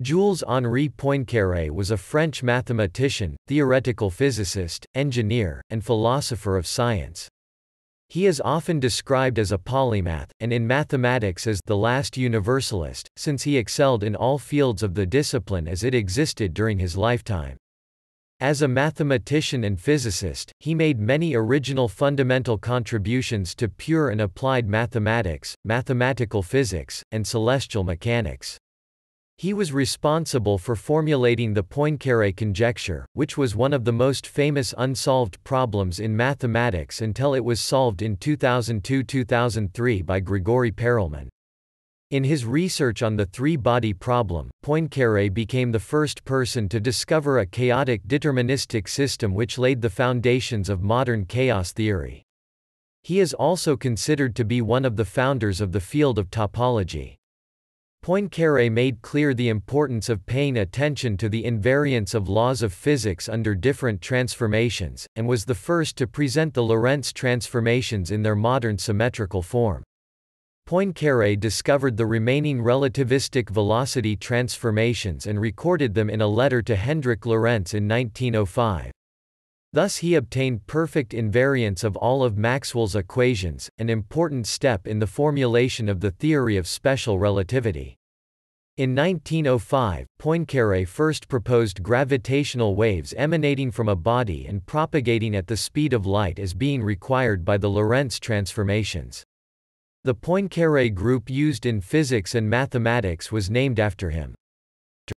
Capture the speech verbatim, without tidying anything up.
Jules-Henri Poincaré was a French mathematician, theoretical physicist, engineer, and philosopher of science. He is often described as a polymath, and in mathematics as the last universalist, since he excelled in all fields of the discipline as it existed during his lifetime. As a mathematician and physicist, he made many original fundamental contributions to pure and applied mathematics, mathematical physics, and celestial mechanics. He was responsible for formulating the Poincaré conjecture, which was one of the most famous unsolved problems in mathematics until it was solved in two thousand two to two thousand three by Grigori Perelman. In his research on the three-body problem, Poincaré became the first person to discover a chaotic deterministic system which laid the foundations of modern chaos theory. He is also considered to be one of the founders of the field of topology. Poincaré made clear the importance of paying attention to the invariance of laws of physics under different transformations, and was the first to present the Lorentz transformations in their modern symmetrical form. Poincaré discovered the remaining relativistic velocity transformations and recorded them in a letter to Hendrik Lorentz in nineteen oh five. Thus he obtained perfect invariance of all of Maxwell's equations, an important step in the formulation of the theory of special relativity. In nineteen oh five, Poincaré first proposed gravitational waves emanating from a body and propagating at the speed of light as being required by the Lorentz transformations. The Poincaré group used in physics and mathematics was named after him.